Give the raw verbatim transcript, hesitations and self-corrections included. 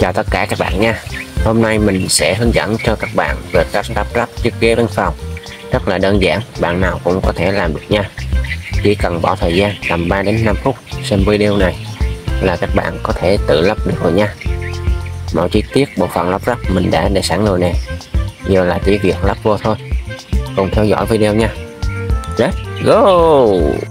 Chào tất cả các bạn nha. Hôm nay mình sẽ hướng dẫn cho các bạn về cách lắp ráp chiếc ghế văn phòng. Rất là đơn giản, bạn nào cũng có thể làm được nha. Chỉ cần bỏ thời gian tầm ba đến năm phút xem video này là các bạn có thể tự lắp được rồi nha. Mọi chi tiết bộ phận lắp ráp mình đã để sẵn rồi nè. Giờ là chỉ việc lắp vô thôi. Cùng theo dõi video nha. Let's go.